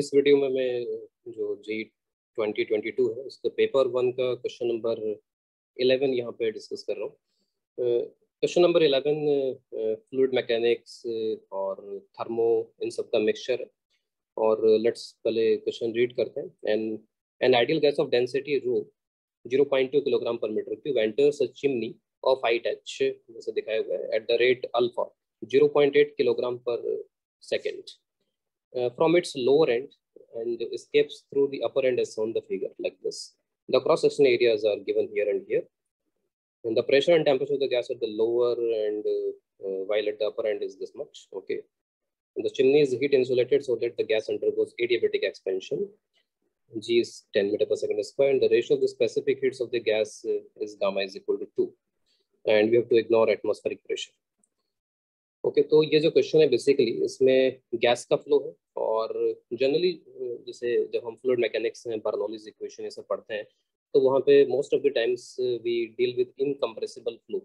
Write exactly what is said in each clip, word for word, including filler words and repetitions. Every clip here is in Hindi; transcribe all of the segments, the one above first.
इस वीडियो में मैं जो जी ट्वेंटी ट्वेंटी टू है उसके पेपर वन का क्वेश्चन नंबर इलेवन यहाँ पे डिस्कस कर रहा हूँ। Question number eleven fluid mechanics और थर्मो इन सब का मिक्सचर है। और लेट्स पहले क्वेश्चन रीड करते हैं। And an ideal gas of density rho zero point two kilogram per metre cube enters a chimney of height H जैसे दिखाया हुआ है at the rate alpha zero point eight kilogram per second from its lower end and escapes through the upper end as on the figure like this. The cross section areas are given here and here, and the pressure and temperature of the gas at the lower end uh, while at the upper end is this much. Okay, and the chimney is heat insulated so that the gas undergoes adiabatic expansion. G is ten meter per second square, and the ratio of the specific heats of the gas uh, is gamma is equal to two, and we have to ignore atmospheric pressure. Okay okay, तो ये जो क्वेश्चन है बेसिकली इसमें गैस का फ्लो है। और जनरली जैसे जब हम फ्लूइड मैकेनिक्स में बर्नौलीज इक्वेशन ये सब पढ़ते हैं तो वहाँ पे most of the times we deal with incompressible flow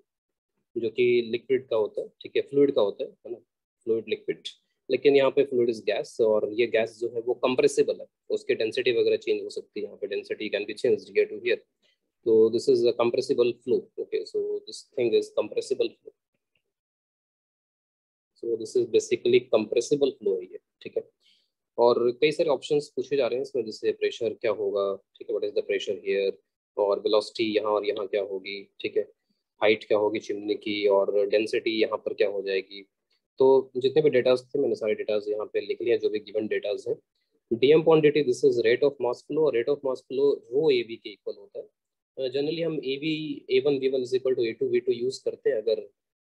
जो कि लिक्विड का होता है, ठीक है, फ्लूइड का होता है है ना, फ्लूइड लिक्विड। लेकिन यहाँ पे फ्लूइड इज गैस और ये गैस जो है वो कंप्रेसिबल है, उसकी डेंसिटी वगैरह चेंज हो सकती है। यहाँ पे density can be changed here to here, तो this is a compressible flow. Okay, so this thing is compressible flow. So this is basically compressible flow है ये, ठीक है। और कई सारे ऑप्शंस पूछे जा रहे हैं इसमें, जैसे प्रेशर क्या होगा, ठीक है, what is the pressure here, और वेलोसिटी यहाँ और यहाँ क्या होगी, ठीक है, हाइट क्या होगी चिमनी की, और डेंसिटी यहाँ पर क्या हो जाएगी। तो जितने भी डेटाज थे मैंने सारे डेटाज यहाँ पे लिख लिए जो भी गिवन डेटाज हैं। DM quantity this is rate of mass flow, और rate of mass flow rho A V के इक्वल होता है। जनरली हम A V A one V one is equal to A two V two use करते हैं अगर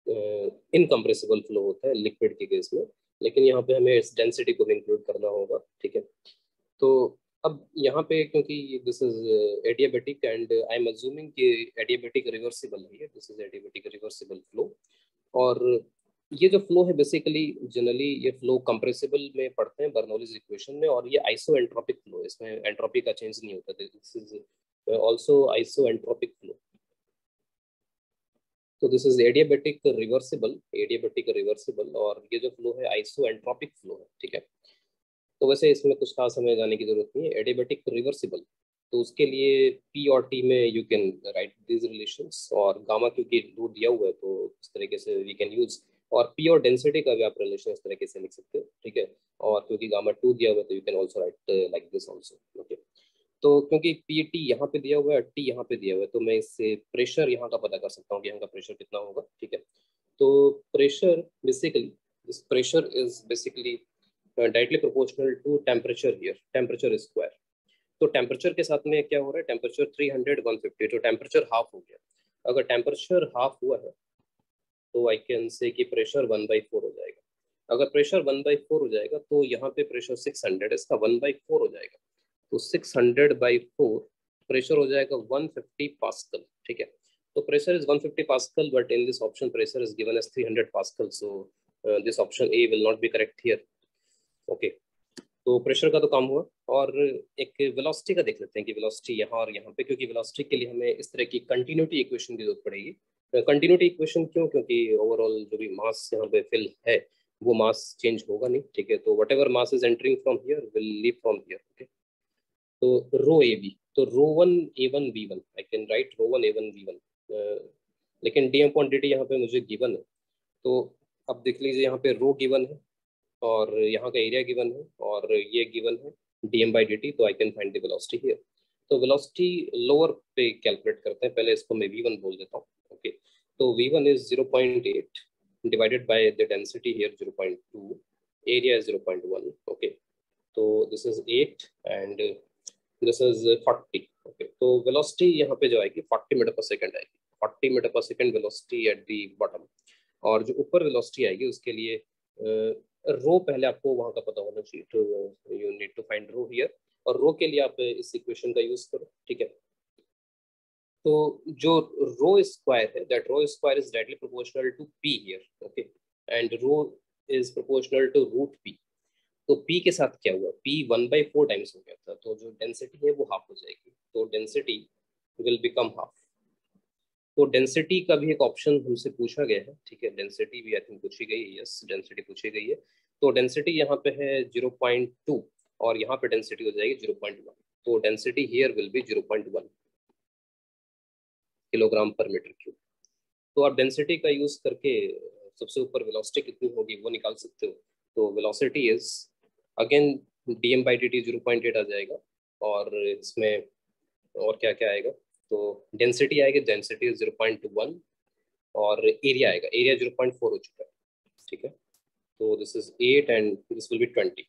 इनकम्प्रेसिबल uh, फ्लो होता है लिक्विड के केस में, लेकिन यहाँ पे हमें इस डेंसिटी को भी इंक्लूड करना होगा, ठीक है। तो अब यहाँ पे क्योंकि this is adiabatic and I am assuming कि एडियाबेटिक रिवर्सिबल है, this is adiabatic reversible flow. और ये जो फ्लो है बेसिकली जनरली ये फ्लो कंप्रेसिबल में पढ़ते हैं बर्नौलीज इक्वेशन में, और ये आइसो एंट्रोपिक फ्लो है, इसमें एंट्रोपी का चेंज नहीं होता, this is also isentropic flow. तो this is adiabatic reversible, adiabatic reversible, और ये जो फ्लो है आइसोएंट्रोपिक फ्लो है, ठीक है। तो वैसे इसमें कुछ खास हमें जाने की जरूरत नहीं है। एडियाबेटिक रिवर्सिबल तो उसके लिए पी और टी में you can write these relations, और गामा क्योंकि दो दिया हुआ है तो इस तरीके से वी कैन यूज। और पी और डेंसिटी का भी आप रिलेशन इस तरीके से लिख सकते हो, ठीक है। और क्योंकि गामा टू दिया हुआ है तो you can also write like this also. Okay, तो क्योंकि पी टी यहाँ पे दिया हुआ है, टी यहाँ पे दिया हुआ है, तो मैं इससे प्रेशर यहाँ का पता कर सकता हूँ कि यहाँ का प्रेशर कितना होगा, ठीक है। तो pressure basically, this pressure is basically directly proportional to temperature here, temperature square. तो टेम्परेचर के साथ में क्या हो रहा है, temperature three hundred one fifty, तो टेम्परेचर हाफ हो गया। अगर टेम्परेचर हाफ हुआ है तो आई कैन से कि प्रेशर वन बाई फोर हो जाएगा। अगर प्रेशर वन बाई फोर हो जाएगा तो यहाँ पे प्रेशर सिक्स हंड्रेड, इसका वन बाई फोर हो जाएगा, तो six hundred by four pressure हो जाएगा वन फिफ्टी पास्कल, ठीक है। तो pressure is one fifty pascal, but in this option pressure is given as three hundred pascal, so this option A will not be correct here. Okay, तो प्रेशर का तो काम हुआ, और एक वेलोसिटी का देख लेते हैं कि वेलोसिटी यहाँ और यहाँ पे, क्योंकि वेलोसिटी के लिए हमें इस तरह की कंटिन्यूटी इक्वेशन की जरूरत पड़ेगी। कंटिन्यूटी इक्वेशन क्यों, क्योंकि ओवरऑल जो भी मास यहाँ पे फिल है वो मास चेंज होगा नहीं, ठीक है। तो whatever mass is entering from here will leave from here. Okay, तो रो ए बी, तो rho one A one B one I can write rho one A one B one, लेकिन डी एम क्वान्टिटी यहाँ पे मुझे गिवन है। तो अब देख लीजिए यहाँ पे रो गिवन है और यहाँ का एरिया गिवन है और ये गिवन है D M by D T, तो I can find the velocity here. तो वेलोसिटी लोअर पे कैलकुलेट करते हैं, पहले इसको मैं वी वन बोल देता हूँ। ओके, तो V one is zero point eight divided by the density here zero point two, area is zero point one. Okay, तो this is eight and this is forty. Okay, तो वेलोसिटी यहाँ पे जो आएगी फोर्टी मीटर पर सेकंड आएगी, forty metre per second velocity at the bottom. और जो ऊपर वेलोसिटी आएगी उसके लिए रो uh, पहले आपको वहाँ का पता होना चाहिए, तो you need to find rho here. और रो के लिए आप इस इक्वेशन का यूज करो, ठीक है। तो जो रो स्क्वायर है, that rho square is directly proportional to P here. Okay, and rho is proportional to root P. तो पी के साथ क्या हुआ, P one by four times हो गया था, तो जो डेंसिटी है वो हाफ हो जाएगी, तो डेंसिटी विल बिकम हाफ। तो डेंसिटी का भी एक ऑप्शन हमसे पूछा गया है, ठीक है। डेंसिटी भी आई थिंक पूछी गई है, यस डेंसिटी पूछी गई है। तो डेंसिटी यहाँ पे है ज़ीरो पॉइंट टू और यहाँ पे डेंसिटी हो जाएगी ज़ीरो पॉइंट वन, तो density here will be zero point one kilogram per metre cube. तो आप डेंसिटी का यूज करके सबसे ऊपर वेलोसिटी कितनी होगी वो निकाल सकते हो। तो velocity is again dm by dt zero point eight आ जाएगा और इसमें और क्या क्या आएगा, तो डेंसिटी आएगी, डेंसिटी ज़ीरो पॉइंट वन और एरिया आएगा, एरिया ज़ीरो पॉइंट फोर हो चुका है, ठीक है। तो this is eight and this will be twenty.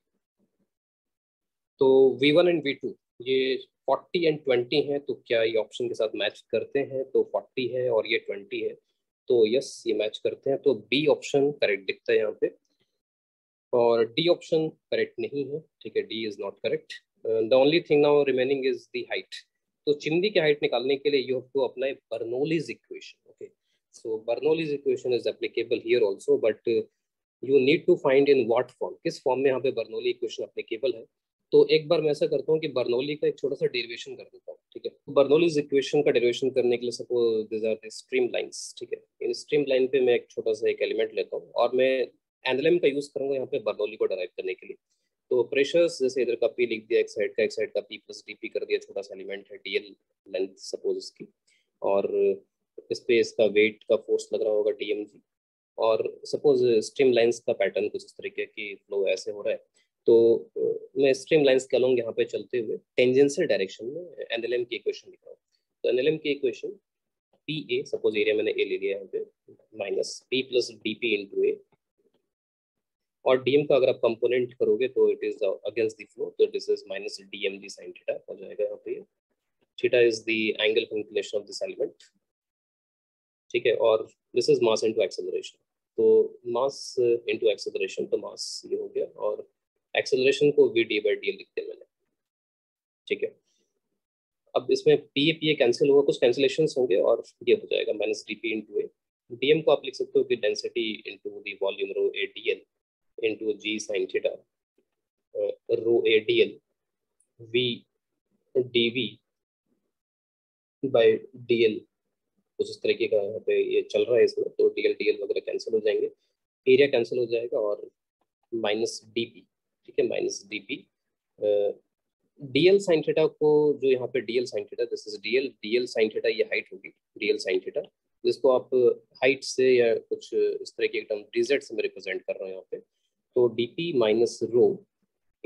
तो V one and V two ये फोर्टी एंड ट्वेंटी हैं, तो क्या ये ऑप्शन के साथ मैच करते हैं? तो फोर्टी है और ये ट्वेंटी है, तो यस ये मैच करते हैं, तो बी ऑप्शन करेक्ट दिखता है यहाँ पे और डी ऑप्शन करेक्ट नहीं है, ठीक है, D is not correct. The only thing now remaining is the height. तो चिमनी की हाइट निकालने के लिए you have to apply Bernoulli's equation, okay. So Bernoulli's equation is applicable here also but you need to find in what form, किस फॉर्म में यहाँ पे बर्नौली इक्वेशन एप्लीकेबल है। तो एक बार मैं ऐसा करता हूँ कि बर्नौली का एक छोटा सा डेरिवेशन कर देता हूँ, ठीक है। तो बर्नौलीज इक्वेशन का डेरिवेशन करने के लिए suppose this are the stream lines, ठीक है। इन स्ट्रीम लाइन पे मैं एक छोटा सा एक एलिमेंट लेता हूँ और मैं एनएलएम का यूज करूंगा यहाँ पे बर्नौली को डराइव करने के लिए। तो प्रेशर्स जैसे इधर का पी लिख दिया, एक साइड का एक साइड का पी प्लस डीपी कर दिया, छोटा सा एलिमेंट है डीएल लेंथ सपोज इसकी, और इस पे इसका वेट का फोर्स लग रहा होगा डीएमजी, और सपोज स्ट्रीम लाइन्स का पैटर्न कुछ इस तरीके की फ्लो ऐसे हो रहा है। तो मैं स्ट्रीम लाइन्स के अलोंग यहाँ पे चलते हुए टेंजेंशियल डायरेक्शन में एनएलएम की इक्वेशन लिख रहा हूँ। तो एनएलएम की equation P A, suppose area मैंने ए ले लिया यहाँ पे, minus P plus DP into A, और डीएम का अगर आप कंपोनेंट करोगे तो it is against the flow, तो this is minus DMG sine theta हो जाएगा यहाँ पे। Theta is the angle of inclination of this element, ठीक है, और this is mass into acceleration, तो मास इनटू एक्सेलरेशन, तो मास ये हो गया और एक्सेलरेशन को V D by D L लिख दिया मैंने, ठीक है। अब इसमें P A P A cancel होगा, कुछ कैंसिलेशन होंगे और ये हो जाएगा minus D P into A. DM को आप लिख सकते हो कि density into the volume rho A D L into g sin theta uh, rho a dl v dv by dl कुछ इस तरीके का यहाँ पे ये चल रहा है इसमें, तो dl dl वगैरह कैंसिल हो जाएंगे, एरिया कैंसिल हो जाएगा और माइनस dp, ठीक है, minus dp uh, dl sin theta को जो यहाँ पे dl sin theta, this is dl dl sin theta, ये हाइट होगी dl sin theta, जिसको आप हाइट से या कुछ इस तरीके के टर्म dz से मैं रिप्रेजेंट कर रहा हूँ यहाँ पे। तो dp minus rho,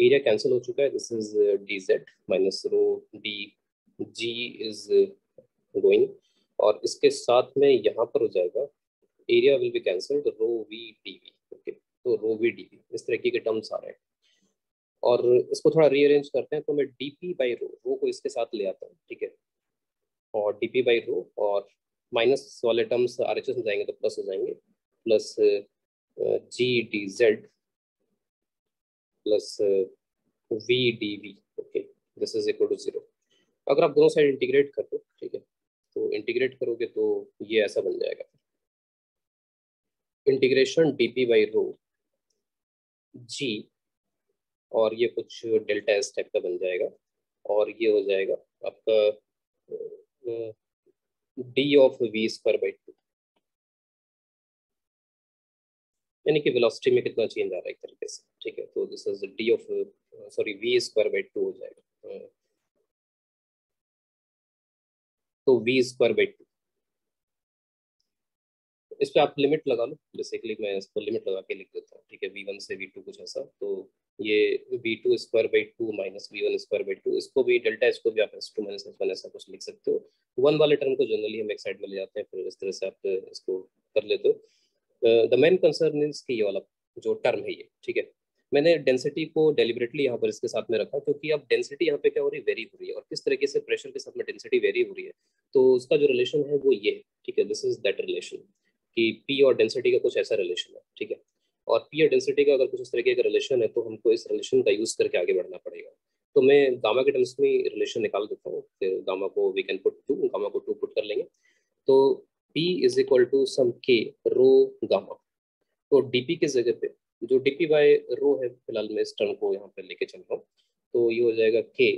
area cancel हो चुका है, this is dz minus rho D G is going, और इसके साथ में यहाँ पर हो जाएगा area will be cancelled rho V dv, okay, तो रो वी dv इस तरीके के टर्म्स आ रहे हैं। और इसको थोड़ा रीअरेंज करते हैं, तो मैं dp बाई रो, रो को इसके साथ ले आता हूँ, ठीक है, और dp बाई रो और माइनस वाले टर्म्स आर एच एस में जाएंगे तो प्लस हो जाएंगे, plus G D Z plus V D V, okay, this is equal to zero. अगर आप दोनों साइड इंटीग्रेट कर दो, ठीक है, तो इंटीग्रेट करोगे तो ये ऐसा बन जाएगा integration D P by rho G, और ये कुछ डेल्टा एस टाइप का बन जाएगा, और ये हो जाएगा आपका d of v square by two, यानी कि वेलोसिटी में कितना चेंज आ रहा है एक तरीके से, ठीक है। तो this is d of sorry v square by two हो जाएगा, तो v स्क्वायर बाई टू। इस पे आप लिमिट लगा लो, बेसिकली मैं इसको लिमिट लगा के लिख देता हूँ, ठीक है, v वन से v टू कुछ ऐसा, तो ये v two square by two minus v one square by two, इसको भी डेल्टा इसको भी आप s two minus s one ऐसा कुछ लिख सकते हो। वन वाले टर्म को जनरली हम एक साइड में ले जाते हैं, फिर इस तरह से आप इसको कर लेते हो। द मेन कंसर्न इज कि ये वाला जो टर्म है ये, ठीक है, मैंने डेंसिटी को डेलिबरेटली यहाँ पर इसके साथ में रखा क्योंकि अब डेंसिटी यहाँ पे क्या हो रही है, वेरी हो रही है, और किस तरीके से प्रेशर के साथ में डेंसिटी वेरी हो रही है, तो उसका जो रिलेशन है वो ये है, ठीक है, दिस इज दैट रिलेशन कि पी और डेंसिटी का कुछ ऐसा रिलेशन है, ठीक है, और पी और डेंसिटी का अगर कुछ इस तरीके का रिलेशन है तो हमको इस रिलेशन का यूज करके आगे बढ़ना पड़ेगा। तो मैं गामा के टर्म्स में रिलेशन निकाल देता हूँ, फिर गामा को we can put two, gamma को टू पुट कर लेंगे, तो P is equal to some K rho gamma. तो डीपी के जगह पे जो डीपी बाय रो है, फिलहाल मैं इस टर्म को यहाँ पे लेके चल रहा हूँ, तो ये हो जाएगा के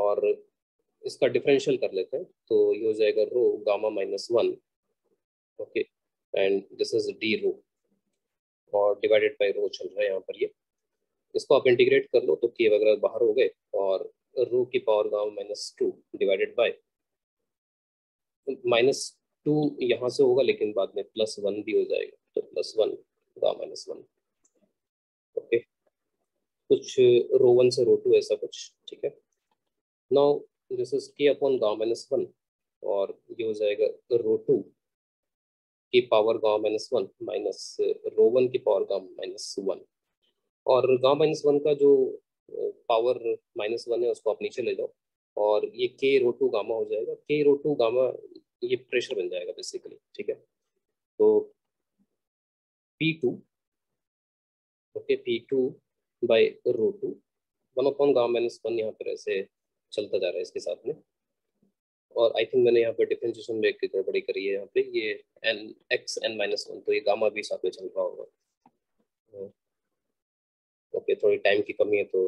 और इसका डिफरेंशियल कर लेते हैं, तो ये हो जाएगा rho gamma minus one, okay, and this is d rho, और डिवाइडेड बाय रो चल रहा है यहाँ पर, ये इसको आप इंटीग्रेट कर लो तो के वगैरह बाहर हो गए और रो की power gamma minus two divided by minus two यहाँ से होगा लेकिन बाद में प्लस वन भी हो जाएगा तो plus one gamma minus one, okay कुछ रो वन से रो टू ऐसा कुछ, ठीक है। Now this is K upon gamma minus one और ये हो जाएगा रो टू की power gamma minus one minus rho one की पावर गाँव माइनस वन, और गाँव माइनस वन का जो पावर माइनस वन है उसको आप नीचे ले जाओ और ये के रो टू गामा हो जाएगा, के रो टू गामा ये प्रेशर बन जाएगा बेसिकली, ठीक है। तो P two, okay P two by rho two one upon gamma minus one यहाँ पर ऐसे चलता जा रहा है इसके साथ में, और आई थिंक मैंने यहाँ पे डिफरेंशिएशन में एक गड़बड़ी करी है यहाँ पे, ये N X N minus one तो ये गामा भी साथ में चल रहा होगा, ओके थोड़ी टाइम की कमी है तो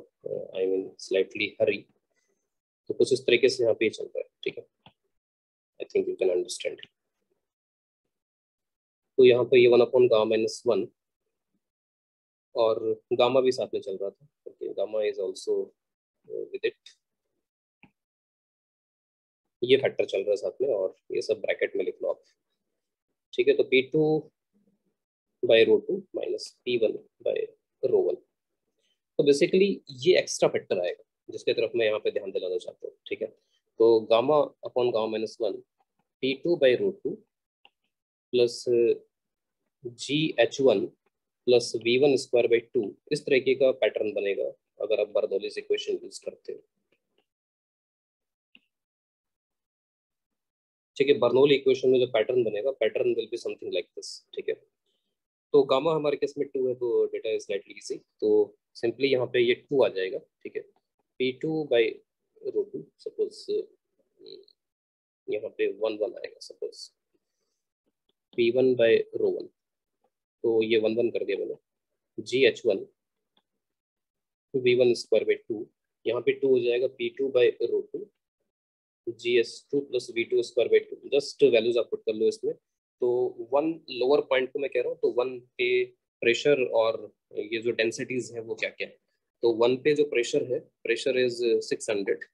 आई मीन स्लाइटली हरी, तो कुछ इस तरीके से यहाँ पे चल रहा है, ठीक है। I think you can understand. तो यहाँ पे ये one upon gamma minus one और गामा भी साथ में चल रहा था, okay gamma is also with it, ये फैक्टर चल रहा है साथ में और ये सब ब्रैकेट में लिख लो आप, ठीक है। तो P two by rho two minus P one by rho one, तो बेसिकली ये एक्स्ट्रा फैक्टर आएगा जिसके तरफ मैं यहाँ पे ध्यान दिलाना चाहता हूँ, ठीक है। तो gamma upon gamma minus one P two by rho two plus G H one plus V one square by two, इस तरीके का पैटर्न बनेगा अगर आप बर्दौलीज़ इक्वेशन यूज करते हो, ठीक है। बर्नौली इक्वेशन में जो पैटर्न बनेगा pattern will be something like this, ठीक है। तो गामा हमारे केस में टू है तो डेटा इज स्लाइटली इजी, तो सिंपली यहाँ पे ये टू आ जाएगा, ठीक है। P two by rho two suppose यहाँ पे वन वन आएगा, suppose P one by rho one तो ये वन वन कर दिया मैंने, G H one V one square by two यहाँ पे टू हो जाएगा, P two by rho two G S two plus V two square by two, just values आप पुट कर लो इसमें, तो वन लोअर पॉइंट को मैं कह रहा हूँ, तो वन पे प्रेशर और ये जो डेंसिटीज है वो क्या क्या है, तो वन पे जो प्रेशर है प्रेशर इज सिक्स हंड्रेड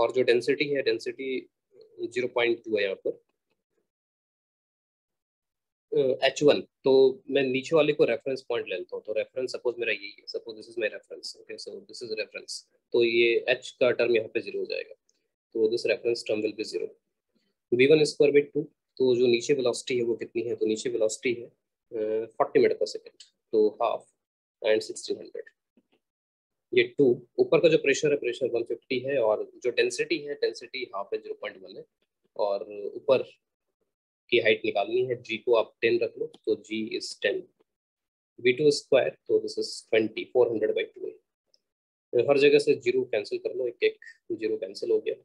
और जो डेंसिटी है डेंसिटी ज़ीरो पॉइंट टू है यहाँ पर एच वन, तो मैं नीचे वाले को रेफरेंस पॉइंट ले लेता हूँ, तो रेफरेंस सपोज मेरा यही है, suppose this is my reference, okay so this is reference, तो ये एच का टर्म यहाँ पे जीरो हो जाएगा तो this reference term will be zero. V one square by two तो जो नीचे वेलोसिटी है वो कितनी है, तो नीचे वेलोसिटी है फोर्टी मीटर पर सेकेंड तो हाफ एंड सिक्सटीन हंड्रेड, ये टू, ऊपर का जो प्रेशर है प्रेशर वन फिफ्टी है और जो डेंसिटी है डेंसिटी हाफ है ज़ीरो पॉइंट वन है, और ऊपर की हाइट निकालनी है, जी को आप टेन रख लो तो G is ten, V two square तो this is twenty, four hundred by two है, हर जगह से जीरो कैंसिल कर लो, एक एक जीरो कैंसिल हो गया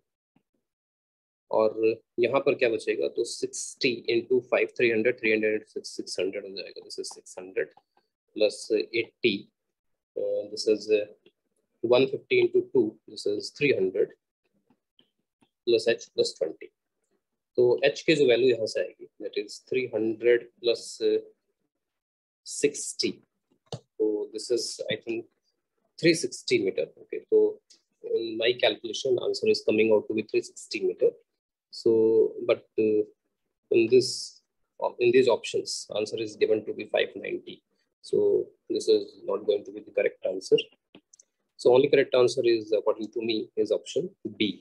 और यहाँ पर क्या बचेगा तो sixty into five three hundred three hundred six six hundred हो जाएगा, this is six hundred plus eighty this is one fifty into two this is three hundred plus H plus twenty, तो एच की जो वैल्यू यहाँ से आएगी that is three hundred plus sixty तो this is I think three sixty metre, okay तो in my calculation answer is coming out to be three sixty meter, so but uh, in this in these options answer is given to be five ninety. So this is not going to be the correct answer. So only correct answer is, according to me, is option B.